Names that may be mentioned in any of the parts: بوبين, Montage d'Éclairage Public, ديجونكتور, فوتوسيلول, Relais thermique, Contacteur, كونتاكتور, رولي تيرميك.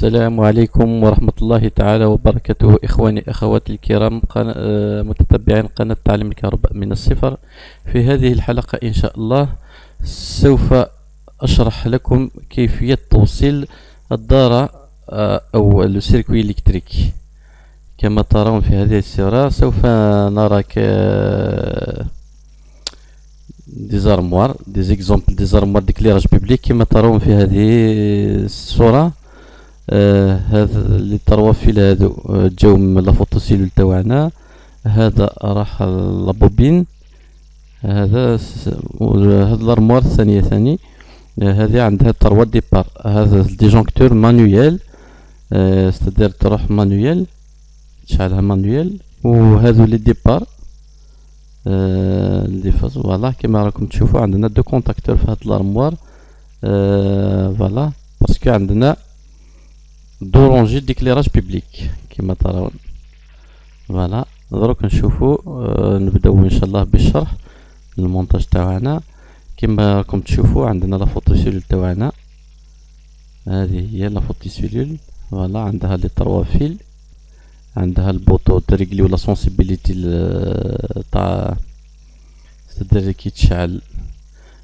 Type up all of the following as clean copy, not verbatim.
السلام عليكم ورحمة الله تعالى وبركاته إخواني أخواتي الكرام متتبعين قناة تعليم الكهرباء من الصفر. في هذه الحلقة إن شاء الله سوف أشرح لكم كيفية توصيل الدارة أو السيركوي الإلكتريكي. كما ترون في هذه الصورة سوف نرى des exemples d'éclairage public كما ترون في هذه الصورة. هذا اللي الطروافيل هذو جاو من لافوتوسيلول تاعنا. هذا راح لابوبين، هذا الارموار الثانية ثاني، هذه عندها تروا ديبار. هذا الديجونكتور مانويل، استدير تروح مانويل تشعلها مانويل، وهذو لي ديبار اللي فازوا. فوالا كيما راكم تشوفوا عندنا دو كونتاكتور في هاد الارموار. فوالا باسكو عندنا دو رونجي ديكليراج بيبليك كيما تراون. فوالا دروك نشوفوا نبداو ان شاء الله بالشرح المونتاج تاعنا. كيما راكم تشوفوا عندنا لا فوتوسيلول تاعنا، هذه هي لا فوتوسيلول. فوالا عندها لي تروا فيل، عندها البوطو تريغليو لا سونسيبيليتي تاع تقدر كي تشعل،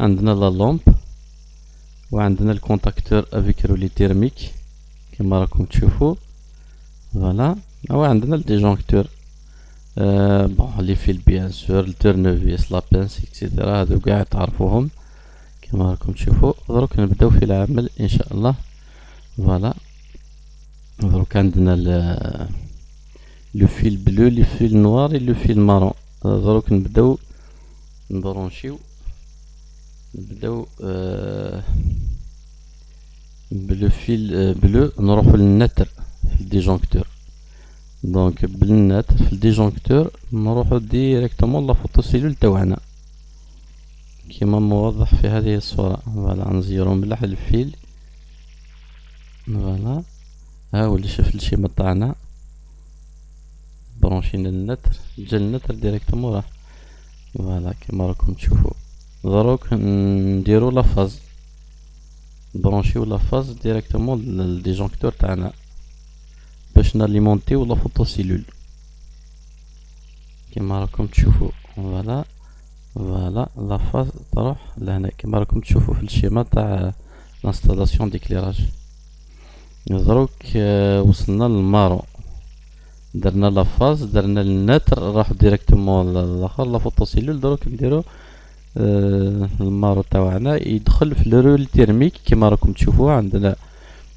عندنا لا لومب، وعندنا الكونتاكتور افيك رولي تيرميك كما راكم تشوفوا. فوالا او عندنا الديجونكتور بون لي فيل بيان سور التيرنوفيس لا بانس اكسيتيرا، هادو كاع تعرفوهم كما راكم تشوفوا. دروك نبداو في العمل ان شاء الله. فوالا دروك عندنا le fil bleu, le fil noir et le fil marron. دروك نبداو نبرونشيو، نبداو بلو فيل بلو، نروحو للنتر في الديجونكتور. دونك بالنتر في الديجونكتور نروحو ديريكتومون لا فوتوسيلول تاعنا كيما موضح في هذه الصورة. فوالا نزيرو مليح الفيل. فوالا ها هو اللي شاف الشيء مطعنا، برونشينا النتر، جا النتر ديريكتومون راه. فوالا كيما راكم تشوفو دروك نديرو لا فاز، برونشيو لا فاز ديريكتومون للديجونكتور تاعنا باش ناليمونتيو لا فوتوسيلول كيما راكم تشوفو. فوالا فوالا لا فاز تروح لهنا كيما راكم تشوفو في الشيما تاع لانستالاسيون ديكليراج. دروك وصلنا للمارو، درنا لا فاز، درنا النتر، راح ديريكتومون للاخر لا فوتوسيلول. دروك نديرو المارو تاعنا يدخل في الرول تيرميك كما راكم تشوفوا. عندنا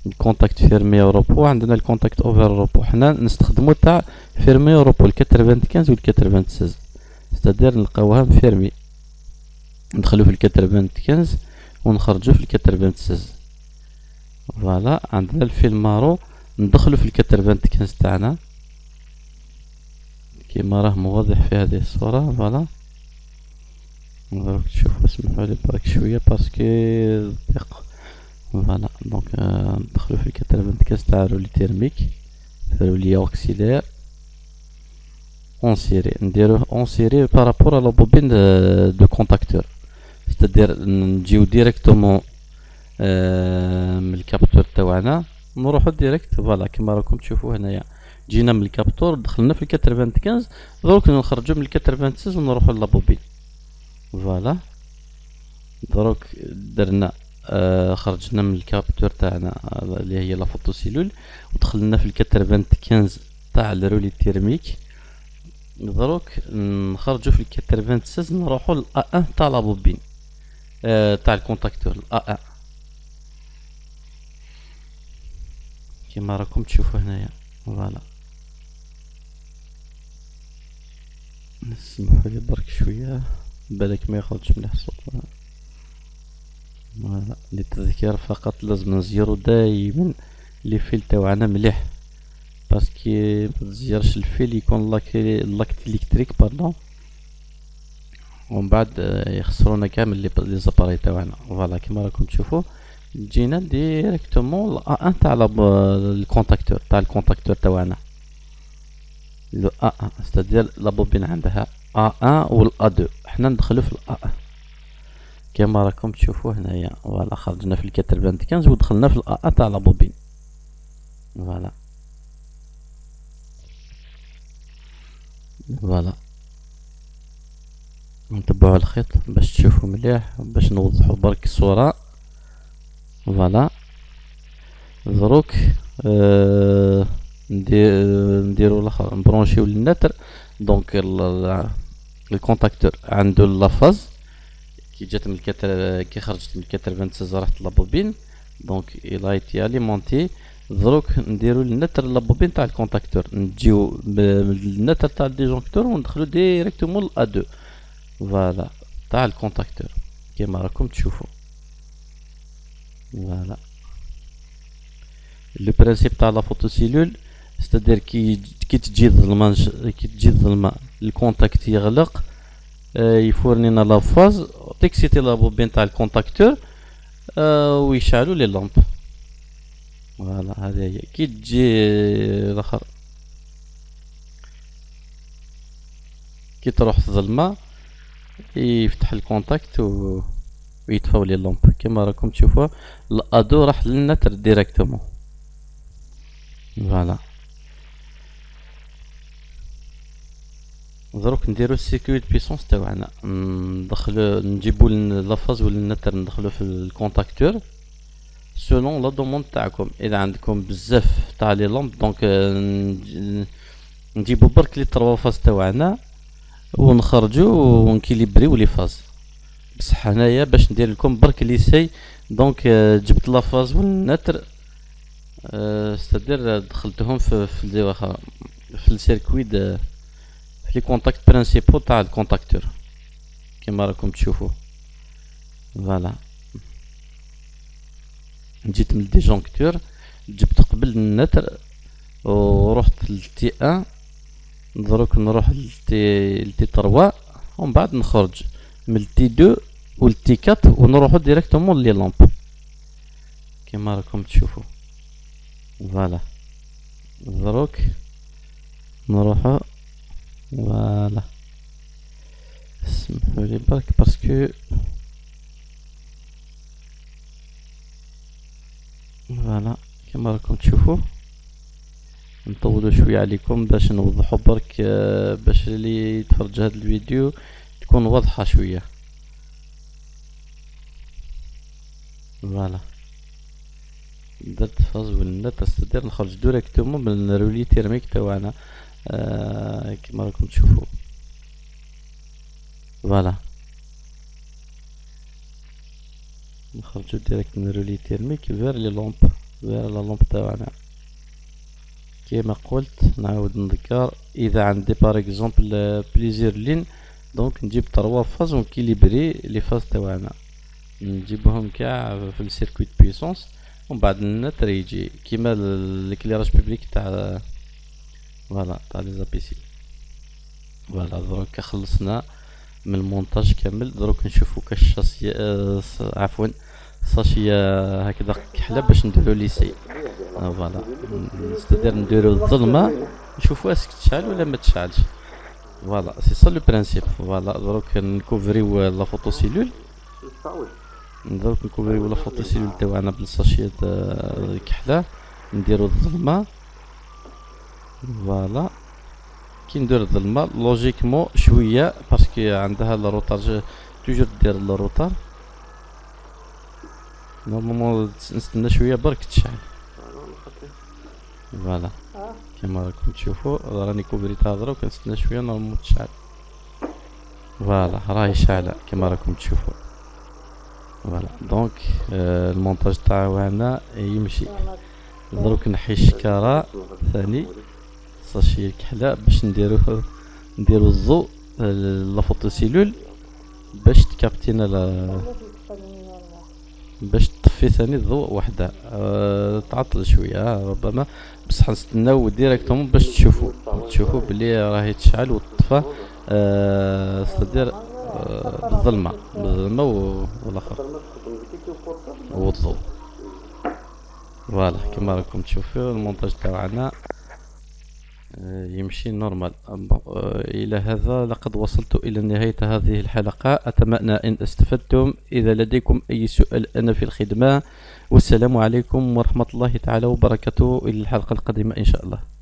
الكونتاكت فيرمي اوروبو، عندنا الكونتاكت اوفر اوروبو. حنا نستخدمو تاع فيرمي اوروبو 95 و 96، استدير نلقاوها فيرمي، ندخلو في 95 ونخرجو في 96. فوالا عندنا الفيل مارو، ندخلو في 95 تاعنا كما راه موضح في هذه الصورة. فوالا دروك تشوفو، اسمحوا لي برك شويه باسكو دقيق. فوالا دونك ندخلو في 95 تاع رولي تيرميك، رولي اوكسيلير اون سيري، نديروه اون سيري بارابور على بوبين دو كونتاكتور، استدير نجيو ديريكتومون من الكابتور تاعنا نروحو ديريكت. فوالا كما راكم تشوفو هنايا جينا من الكابتور، دخلنا في 95، دروك نخرجو من 96 ونروحو لابوبين. فوالا دروك درنا خرجنا من الكابتور تاعنا اللي هي لا فوتوسيلول، ودخلنا في 95 تاع الرولي تيرميك. دروك نخرجو في 96 نروحو للأ 1 تاع لابوبين تاع الكونتاكتور، الأ 1 كيما راكم تشوفو هنايا. فوالا نسمحولي برك شويه بالك ما يخرجش مليح الصوت. فوالا للتذكير فقط لازم نزيرو دائما لي فيل تاعنا مليح باسكو متزيرش الفيل يكون لاكت الكتريك باردون، ومن بعد يخسرونا كامل لي زاباري تاعنا. فوالا كيما راكم تشوفوا جينا ديريكتومون لا 1 تاع الكونتاكتور تاعنا، لو 1 استدير لا بوبين عندها A1 و A2، حنا ندخلو في A1 كما راكم تشوفوا هنايا. فوالا خرجنا في 95 ودخلنا في A1 تاع لابوبين. Voilà. فوالا نتبعوا الخيط باش تشوفوا مليح باش نوضحوا برك الصوره. فوالا دروك نديروا الاخر نبرونشيو للنتر. دونك الكونتاكتور عنده لافاز كي جات من الكتر كي خرجت من الكتر 26 راحت لابوبين. دونك الا ايتي اليمونتي دروك نديرو النتر لابوبين تاع الكونتاكتور، نجيو بالنتر تاع الديجونكتور وندخلو ديريكتومون لا 2 فوالا تاع الكونتاكتور كيما راكم تشوفوا. فوالا لو برينسيپ تاع لا فوتوسيلول ستادير كي تجي الظلمه الكونتاكت يغلق يفورنينا لا فاز تكسيتي لابوبين تاع الكونتاكتور ويشعلو لي لامب. فوالا هذه هي كي تجي الاخر كي تروح الظلمه يفتح الكونتاكت ويطفاو لي لامب كما راكم تشوفوا. الادو راح للنتر ديريكتومون. فوالا دروك نديرو السيركويت بيسونس تاعنا، ندخلو نجيبو لافاز ولا النتر ندخلو في الكونتاكتور selon la demande تاعكم. اذا عندكم بزاف تاع لي لامب دونك نجيبو برك لي 3 فاز تاعنا ونخرجو ونكيليبريو لي فاز. بصح هنايا باش ندير لكم برك لي سي دونك جبت لا فاز والنتر استدير دخلتهم في السيركوي في لي كونتاكت برينسيبو تاع الكونتاكتور كيما راكم تشوفوا. فوالا جيت من الديجونكتور جبت قبل النتر ورحت للتي ان، دروك نروح للتي 3 ومن بعد نخرج من التي 2 والتي 4 ونروحو ديريكتومون لي لامب كيما راكم تشوفوا. فوالا دروك نروحو. فوالا سمحولي برك باسكو فوالا كما راكم تشوفوا نطولوا شويه عليكم باش نوضحوا برك باش اللي يتفرج هذا الفيديو تكون واضحه شويه. فوالا درت فاز والنت استدير نخرج ديريكتومون من الرولي تيرميك تاعنا كما راكم تشوفوا. فوالا نخرجو ديريكت من الرولي تيرميك فير لي لامب فير لا لامب تاعنا كيما قلت. نعاود نذكر اذا عندي باغ اكزومبل بليزير لين دونك نجيب 3 فاز ونكيليبري لي فاز تاعنا نجيبهم كاع في السيركويت بيسونس ومن بعد النتر يجي كيما ليكليراج بوبليك تاع فوالا تاع لي زابيسي. فوالا دروك خلصنا من المونتاج كامل. دروك نشوفو كالشاسيه عفوا الساشيه هكذا كحله باش نديرو ليسي. فوالا نستدير نديرو الظلمه نشوفو اسك تشعل ولا ما تشعلش. فوالا سي سا لو برينسيپ. فوالا دروك نكوفريو لا فوتوسيلول تاعنا بالساشيه الكحله نديرو الظلمه. فوالا كي ندير الظلمه لوجيكمون شويه باسكو عندها الروتار توجور دير الروتار نورمالمون نستنى شويه برك تشعل. فوالا كيما راكم تشوفوا راني كوبريتها دروك نستنى شويه نورمالمون تشعل. فوالا راهي شاعله كيما راكم تشوفوا. فوالا دونك المونتاج تاعنا يمشي. دروك نحي الشكاره ثاني الساشيه الكحله باش نديرو الضوء لا فوتوسيلول باش تكابتينا باش تطفي ثاني الضوء وحدها تعطل شويه ربما بصح نستناو ديريكتومون باش تشوفو بلي راهي تشعل وتطفى استدير بالظلمه والاخر والضوء. فوالا كما راكم تشوفو المونتاج تاعنا يمشي نورمال. إلى هذا لقد وصلت إلى نهاية هذه الحلقة، أتمنى أن استفدتم. إذا لديكم أي سؤال أنا في الخدمة، والسلام عليكم ورحمة الله تعالى وبركاته. إلى الحلقة القادمة إن شاء الله.